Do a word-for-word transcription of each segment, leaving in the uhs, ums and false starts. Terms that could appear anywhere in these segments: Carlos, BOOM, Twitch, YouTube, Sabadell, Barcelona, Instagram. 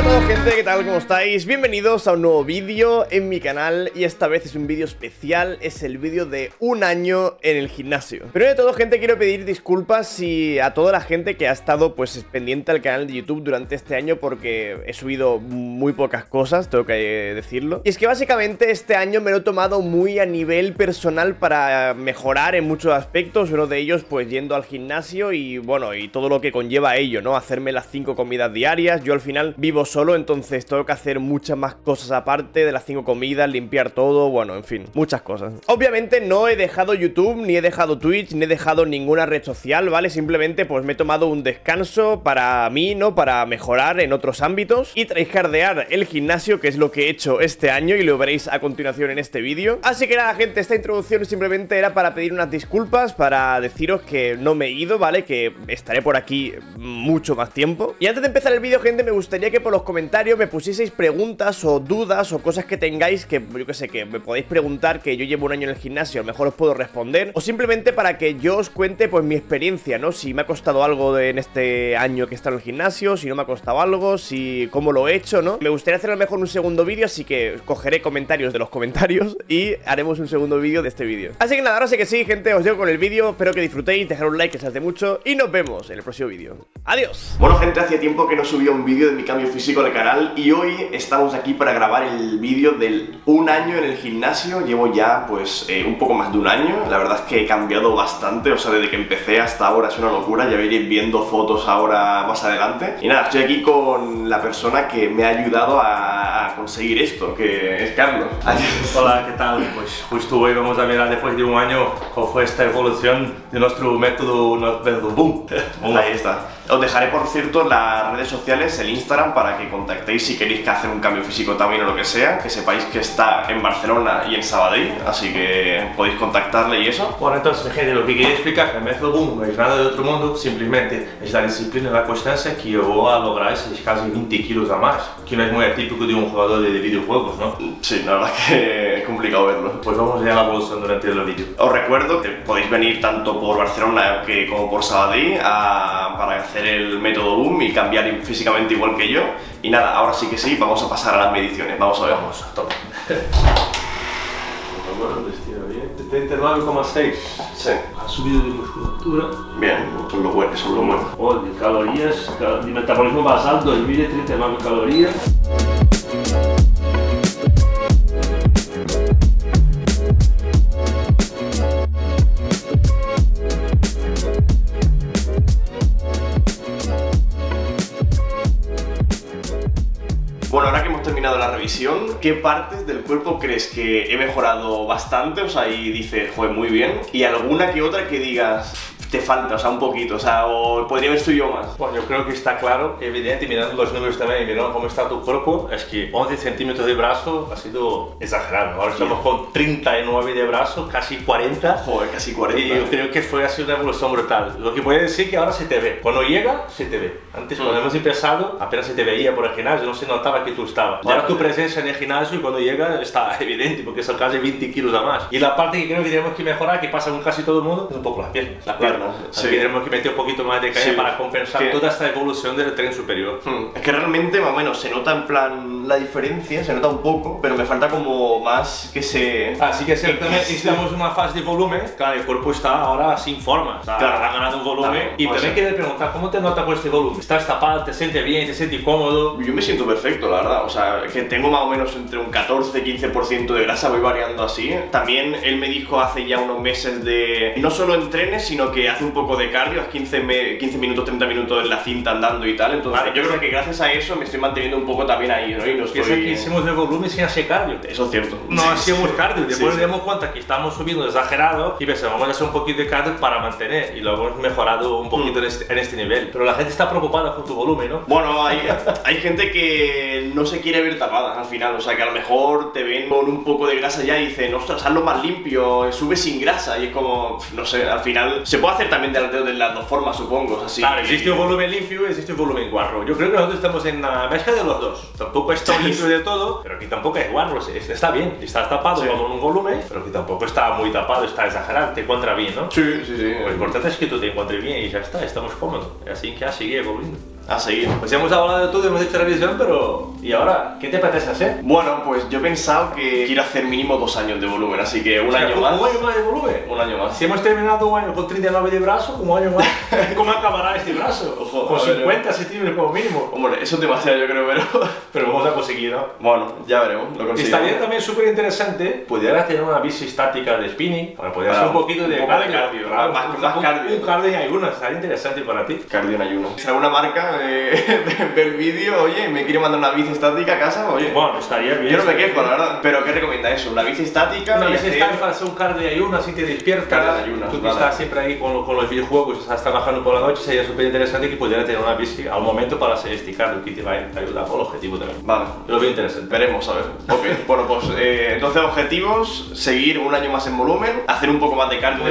Hola a todos, gente, ¿qué tal? ¿Cómo estáis? Bienvenidos a un nuevo vídeo en mi canal. Y esta vez es un vídeo especial, es el vídeo de un año en el gimnasio. Primero de todo, gente, quiero pedir disculpas y a toda la gente que ha estado pues pendiente al canal de YouTube durante este año, porque he subido muy pocas cosas, tengo que decirlo. Y es que básicamente este año me lo he tomado muy a nivel personal para mejorar en muchos aspectos. Uno de ellos pues yendo al gimnasio y bueno, y todo lo que conlleva ello, ¿no? Hacerme las cinco comidas diarias. Yo al final vivo solo, entonces tengo que hacer muchas más cosas aparte de las cinco comidas, limpiar todo, bueno, en fin, muchas cosas. Obviamente no he dejado YouTube, ni he dejado Twitch, ni he dejado ninguna red social, ¿vale? Simplemente pues me he tomado un descanso para mí, ¿no? Para mejorar en otros ámbitos y tryhardear el gimnasio, que es lo que he hecho este año y lo veréis a continuación en este vídeo. Así que nada, gente, esta introducción simplemente era para pedir unas disculpas, para deciros que no me he ido, ¿vale? Que estaré por aquí mucho más tiempo. Y antes de empezar el vídeo, gente, me gustaría que por los comentarios me pusieseis preguntas o dudas o cosas que tengáis, que yo que sé, que me podéis preguntar, que yo llevo un año en el gimnasio, a lo mejor os puedo responder, o simplemente para que yo os cuente pues mi experiencia, ¿no? Si me ha costado algo de, en este año que he estado en el gimnasio, si no me ha costado algo, si cómo lo he hecho, ¿no? Me gustaría hacer a lo mejor un segundo vídeo, así que cogeré comentarios de los comentarios y haremos un segundo vídeo de este vídeo. Así que nada, ahora sí que sí, gente, os dejo con el vídeo, espero que disfrutéis, dejad un like, que se hace mucho y nos vemos en el próximo vídeo. ¡Adiós! Bueno, gente, hace tiempo que no subía un vídeo de mi cambio físico al canal y hoy estamos aquí para grabar el vídeo del un año en el gimnasio. Llevo ya pues eh, un poco más de un año, la verdad es que he cambiado bastante, o sea, desde que empecé hasta ahora es una locura, ya veréis viendo fotos ahora más adelante. Y nada, estoy aquí con la persona que me ha ayudado a conseguir esto, que es Carlos. Hola, ¿qué tal? Pues justo hoy vamos a mirar después de un año cómo fue esta evolución de nuestro método del BOOM. Ahí está. Os dejaré, por cierto, las redes sociales, el Instagram, para que contactéis si queréis que hacer un cambio físico también o lo que sea, que sepáis que está en Barcelona y en Sabadell, así que podéis contactarle y eso. Bueno, entonces, gente, lo que quería explicar, que el método BOOM no es nada de otro mundo, simplemente es la disciplina y la constancia que llevó a lograr esos casi veinte kilos a más, que no es muy atípico de un jugador de videojuegos, ¿no? Sí, la verdad es que es complicado verlo. Pues vamos a ver la evolución durante el vídeo. Os recuerdo que podéis venir tanto por Barcelona que como por Sabadell a, para hacer el método BOOM y cambiar físicamente igual que yo. Y nada, ahora sí que sí, vamos a pasar a las mediciones. Vamos a ver. Vamos, a tope. setenta y nueve coma seis. Sí. Ha subido de musculatura. Bien, son los buenos, son los buenos. Oh, de calorías, de metabolismo basal, dos mil treinta y nueve calorías. Bueno, ahora que hemos terminado la revisión, ¿qué partes del cuerpo crees que he mejorado bastante? O sea, y dices, joder, muy bien. ¿Y alguna que otra que digas, te falta, o sea, un poquito, o sea, o podría haber estudiado más? Bueno, yo creo que está claro, evidente, mirando los números también y mirando cómo está tu cuerpo, es que once centímetros de brazo ha sido exagerado. Ahora estamos con treinta y nueve de brazo, casi cuarenta. Joder, casi cuarenta. Y yo creo que fue así una evolución brutal. Lo que puede decir que ahora se te ve. Cuando llega, se te ve. Antes, cuando mm. hemos empezado, apenas se te veía por el gimnasio, no se notaba que tú estabas. Ahora tu presencia en el gimnasio y cuando llega está evidente, porque son casi veinte kilos a más. Y la parte que creo que tenemos que mejorar, que pasa con casi todo el mundo, es un poco las piernas. La pierna. Sí. Tenemos que meter un poquito más de caña, sí, para compensar que... toda esta evolución del tren superior. Hmm. Es que realmente más o menos se nota en plan la diferencia, se nota un poco, pero me falta como más que se... Así que ciertamente sí, necesitamos una fase de volumen, claro, el cuerpo está ahora sin forma, o sea, claro, ha ganado un volumen. También, y también quería preguntar, ¿cómo te nota con este volumen? ¿Estás tapado? ¿Te sientes bien? ¿Te sientes cómodo? Yo me siento perfecto, la verdad, o sea, que tengo más o menos entre un catorce a quince por ciento de grasa, voy variando así. También él me dijo hace ya unos meses de no solo entrenes, sino que hace un poco de cardio, es quince minutos, treinta minutos en la cinta andando y tal, entonces vale, yo creo que gracias a eso me estoy manteniendo un poco también ahí, ¿no? Y no estoy... Es que hicimos el volumen sin hacer cardio. Eso es cierto. No hacíamos cardio, después sí, nos damos cuenta que estamos subiendo exagerado y pensamos, vamos a hacer un poquito de cardio para mantener, y lo hemos mejorado un poquito mm. en, este, en este nivel, pero la gente está preocupada con tu volumen, ¿no? Bueno, hay, hay gente que no se quiere ver tapada al final, o sea que a lo mejor te ven con un poco de grasa ya y dicen, ostras, hazlo más limpio, sube sin grasa, y es como, no sé, al final... Se puede hacer también de las dos formas, supongo, así. Claro, existe un volumen limpio y existe un volumen guarro. Yo creo que nosotros estamos en la mezcla de los dos. Tampoco es tan limpio de todo, pero que tampoco es guarro. Está bien, está tapado con sí, un volumen, pero que tampoco está muy tapado, está exagerado, te encuentra bien, ¿no? Sí, sí, sí. Lo importante es que tú te encuentres bien y ya está, estamos cómodos. Así que ya sigue evolucionando. a seguir. Pues ya hemos hablado de todo, hemos hecho revisión, pero ¿y ahora qué te apetece hacer? Bueno, pues yo he pensado que quiero hacer mínimo dos años de volumen, así que un o sea, año más. ¿Un año más de volumen? Un año más. Si hemos terminado un año con treinta y nueve de brazo, como un año más. ¿Cómo acabará este brazo? Ojo, con cincuenta centímetros como mínimo. Hombre, eso es demasiado, yo creo, pero... pero vamos a conseguir, ¿no? Bueno, ya veremos, lo conseguimos. Y estaría también súper interesante, pudieras tener una bici estática de spinning, para poder hacer un poquito de, un poco de cardio, ¿verdad? Más, más, más cardio. Un cardio en ayunas, estaría interesante para ti. Cardio en ayunas. Si alguna marca ve el vídeo, oye, me quiere mandar una bici estática a casa, oye. Bueno, estaría bien. Yo no me quejo, la verdad. Pero ¿qué recomendáis? ¿Una bici estática? Una bici estática para hacer un cardio de ayunas, si te despiertas. Tú que estás siempre ahí con los videojuegos, estás trabajando por la noche, sería súper interesante que pudieras tener una bici al momento para hacer este cardio, que te va a ayudar con el objetivo también. Vale. Lo veo interesante. Veremos, a ver. Ok, bueno, pues entonces objetivos, seguir un año más en volumen, hacer un poco más de cardio. Un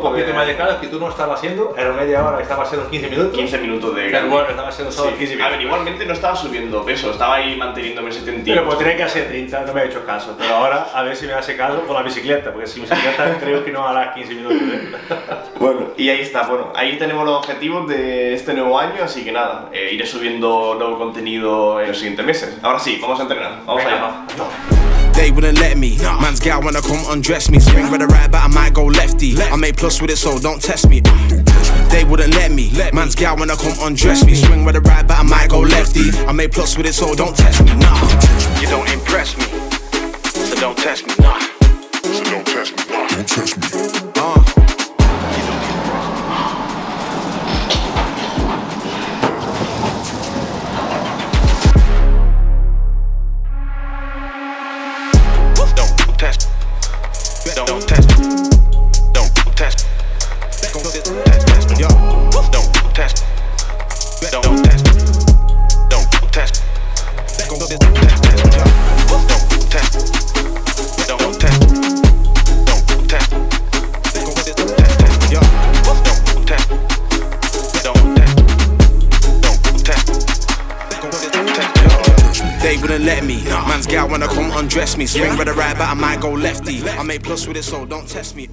poquito más de cardio que tú no estabas haciendo, era media hora, estabas haciendo quince minutos. quince minutos de cardio. Estaba siendo solo sí. quince minutos. A ver, igualmente no estaba subiendo peso, estaba ahí manteniéndome setenta. Pero pues tenía que hacer treinta, no me ha hecho caso. Pero ahora a ver si me hace caso con la bicicleta, porque si mi bicicleta creo que no hará quince minutos. ¿Eh? Bueno, y ahí está, bueno, ahí tenemos los objetivos de este nuevo año, así que nada, eh, iré subiendo nuevo contenido en los siguientes meses. Ahora sí, vamos a entrenar, vamos Venga, allá. No. They wouldn't let me. Man's gal wanna come undress me. Swing with a right, but I might go lefty. I made plus with it, so don't test me. They wouldn't let me. Man's gal wanna come undress me. Swing with a right, but I might go lefty. I made plus with it, so don't test me. Nah. You don't impress me, so don't test me. Nah. So don't test me. Nah. Don't test me. Uh. You don't impress me. Don't test, don't test, don't test, don't test, don't test, don't test, don't test, don't test. Let me, man's gal wanna come undress me. Swing with a right, but I might go lefty. I made plus with it, so don't test me.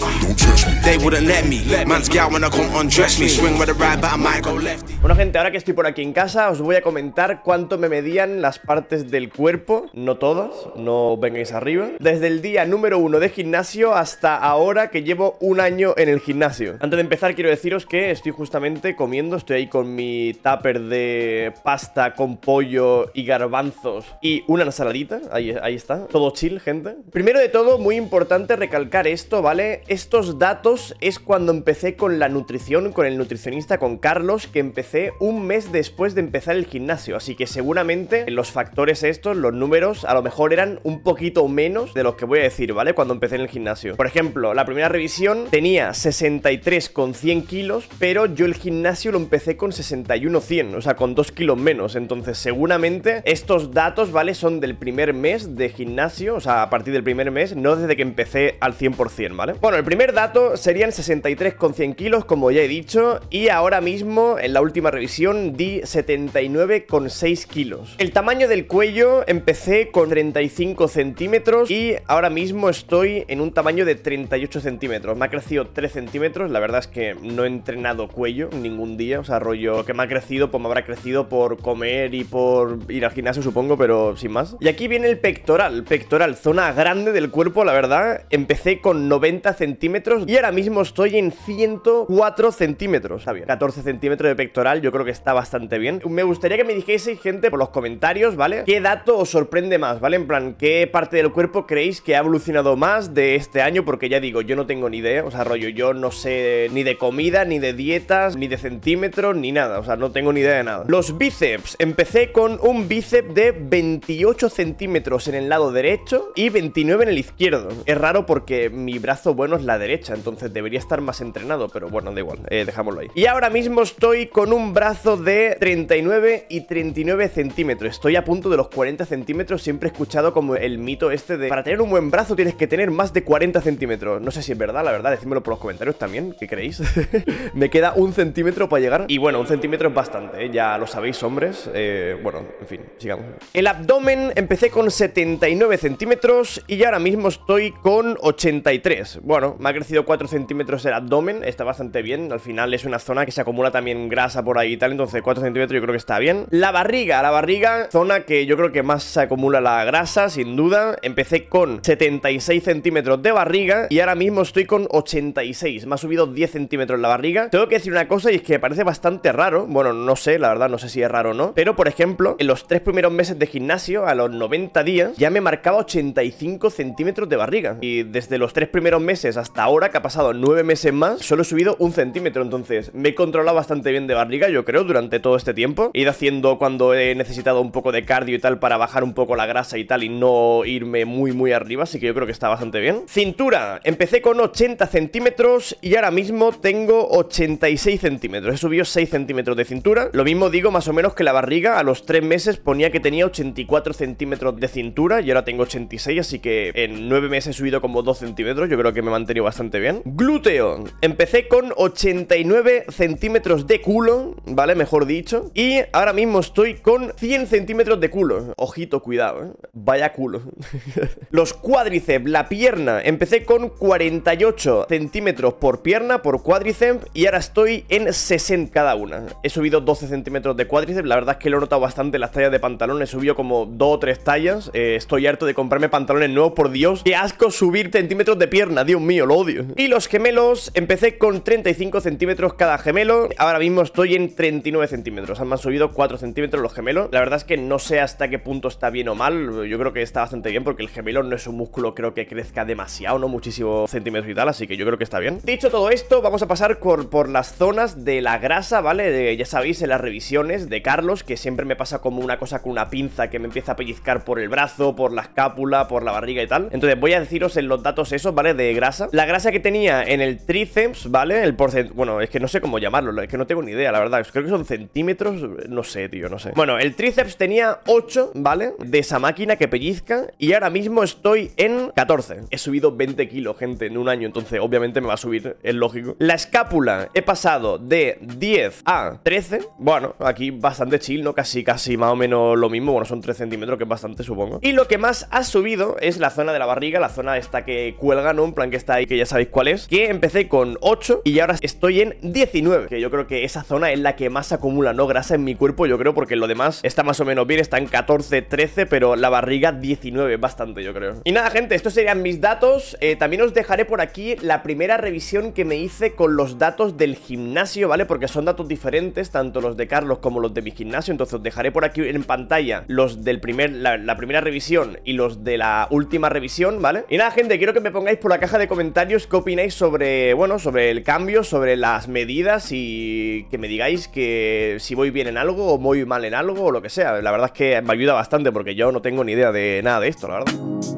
They wouldn't let me. Man's gal wanna come undress me. Swing with a right, but I might go lefty. Bueno, gente, ahora que estoy por aquí en casa, os voy a comentar cuánto me medían las partes del cuerpo. No todas, no vengáis arriba. Desde el día número uno de gimnasio hasta ahora que llevo un año en el gimnasio. Antes de empezar, quiero deciros que estoy justamente comiendo. Estoy ahí con mi tupper de pasta con pollo y garbanzos y Y una ensaladita, ahí, ahí está, todo chill, gente. Primero de todo, muy importante recalcar esto, ¿vale? Estos datos es cuando empecé con la nutrición, con el nutricionista, con Carlos, que empecé un mes después de empezar el gimnasio. Así que seguramente los factores estos, los números, a lo mejor eran un poquito menos de los que voy a decir, ¿vale? Cuando empecé en el gimnasio. Por ejemplo, la primera revisión tenía sesenta y tres coma cien kilos, pero yo el gimnasio lo empecé con sesenta y uno coma cien, o sea, con dos kilos menos. Entonces, seguramente estos datos, ¿vale? Son del primer mes de gimnasio, o sea, a partir del primer mes, no desde que empecé al cien por cien, ¿vale? Bueno, el primer dato serían sesenta y tres coma cien kilos, como ya he dicho, y ahora mismo, en la última revisión, di setenta y nueve coma seis kilos. El tamaño del cuello empecé con treinta y cinco centímetros y ahora mismo estoy en un tamaño de treinta y ocho centímetros. Me ha crecido tres centímetros, la verdad es que no he entrenado cuello ningún día, o sea, rollo que me ha crecido, pues me habrá crecido por comer y por ir al gimnasio, supongo, pero sin más. Y aquí viene el pectoral, pectoral, zona grande del cuerpo, la verdad. Empecé con noventa centímetros y ahora mismo estoy en ciento cuatro centímetros. Está bien, catorce centímetros de pectoral, yo creo que está bastante bien. Me gustaría que me dijéis, gente, por los comentarios, ¿vale? ¿Qué dato os sorprende más, ¿vale? En plan, ¿qué parte del cuerpo creéis que ha evolucionado más de este año? Porque ya digo, yo no tengo ni idea, o sea, rollo, yo no sé ni de comida, ni de dietas, ni de centímetros, ni nada, o sea, no tengo ni idea de nada. Los bíceps, empecé con un bíceps de veinte centímetros en el lado derecho y veintinueve en el izquierdo. Es raro porque mi brazo bueno es la derecha, entonces debería estar más entrenado, pero bueno, da igual, eh, dejámoslo ahí. Y ahora mismo estoy con un brazo de treinta y nueve y treinta y nueve centímetros. Estoy a punto de los cuarenta centímetros. Siempre he escuchado como el mito este de para tener un buen brazo tienes que tener más de cuarenta centímetros. No sé si es verdad, la verdad, decídmelo por los comentarios también, ¿qué creéis? Me queda un centímetro para llegar y bueno, un centímetro es bastante, ¿eh? Ya lo sabéis, hombres. Eh, bueno, en fin, sigamos. El abdomen empecé con setenta y nueve centímetros y ahora mismo estoy con ochenta y tres. Bueno, me ha crecido cuatro centímetros el abdomen, está bastante bien. Al final es una zona que se acumula también grasa por ahí y tal, entonces cuatro centímetros yo creo que está bien. La barriga, la barriga, zona que yo creo que más se acumula la grasa, sin duda. Empecé con setenta y seis centímetros de barriga y ahora mismo estoy con ochenta y seis. Me ha subido diez centímetros la barriga. Tengo que decir una cosa y es que me parece bastante raro. Bueno, no sé, la verdad, no sé si es raro o no. Pero, por ejemplo, en los tres primeros meses de gimnasio, a los noventa días, ya me marcaba ochenta y cinco centímetros de barriga. Y desde los tres primeros meses hasta ahora, que ha pasado nueve meses más, solo he subido un centímetro. Entonces, me he controlado bastante bien de barriga, yo creo, durante todo este tiempo. He ido haciendo cuando he necesitado un poco de cardio y tal para bajar un poco la grasa y tal y no irme muy, muy arriba. Así que yo creo que está bastante bien. Cintura. Empecé con ochenta centímetros y ahora mismo tengo ochenta y seis centímetros. He subido seis centímetros de cintura. Lo mismo digo más o menos que la barriga. A los tres meses ponía que tenía ochenta y cuatro centímetros de cintura y ahora tengo ochenta y seis, así que en nueve meses he subido como dos centímetros. Yo creo que me he mantenido bastante bien. Glúteo. Empecé con ochenta y nueve centímetros de culo, ¿vale? Mejor dicho. Y ahora mismo estoy con cien centímetros de culo. Ojito, cuidado, ¿eh? Vaya culo. Los cuádriceps, la pierna. Empecé con cuarenta y ocho centímetros por pierna, por cuádriceps, y ahora estoy en sesenta cada una. He subido doce centímetros de cuádriceps. La verdad es que lo he notado bastante en las tallas de pantalón. He subido como dos o tres tallas. Eh, estoy harto de comprarme pantalones nuevos, por Dios. Qué asco subir centímetros de pierna, Dios mío, lo odio. Y los gemelos, empecé con treinta y cinco centímetros cada gemelo. Ahora mismo estoy en treinta y nueve centímetros. Me han subido cuatro centímetros los gemelos. La verdad es que no sé hasta qué punto está bien o mal. Yo creo que está bastante bien porque el gemelo no es un músculo, creo que crezca demasiado, no muchísimos centímetros y tal. Así que yo creo que está bien. Dicho todo esto, vamos a pasar por, por las zonas de la grasa, ¿vale? De, ya sabéis, en las revisiones de Carlos, que siempre me pasa como una cosa con una pinza que me empieza a pellizcar por el brazo, por la escápula, por la barriga y tal. Entonces voy a deciros en los datos esos, ¿vale? De grasa. La grasa que tenía en el tríceps, ¿vale? El porcentaje... Bueno, es que no sé cómo llamarlo, es que no tengo ni idea, la verdad. Creo que son centímetros, no sé, tío, no sé. Bueno, el tríceps tenía ocho, ¿vale? De esa máquina que pellizca y ahora mismo estoy en catorce. He subido veinte kilos, gente, en un año, entonces obviamente me va a subir, es lógico. La escápula he pasado de diez a trece. Bueno, aquí bastante chill, ¿no? Casi, casi más o menos lo mismo. Bueno, son tres centímetros, que es bastante, supongo. Y lo que más ha subido es la zona de la barriga, la zona esta que cuelga, ¿no? En plan que está ahí, que ya sabéis cuál es. Que empecé con ocho y ahora estoy en diecinueve. Que yo creo que esa zona es la que más acumula, ¿no? Grasa en mi cuerpo, yo creo, porque lo demás está más o menos bien. Está en catorce, trece, pero la barriga diecinueve, bastante, yo creo. Y nada, gente, estos serían mis datos. Eh, también os dejaré por aquí la primera revisión que me hice con los datos del gimnasio, ¿vale? Porque son datos diferentes, tanto los de Carlos como los de mi gimnasio. Entonces os dejaré por aquí en pantalla los del primer, la, la primera revisión y los de la última revisión, ¿vale? Y nada, gente, quiero que me pongáis por la caja de comentarios qué opináis sobre, bueno, sobre el cambio, sobre las medidas y que me digáis que si voy bien en algo o voy mal en algo o lo que sea. La verdad es que me ayuda bastante porque yo no tengo ni idea de nada de esto, la verdad.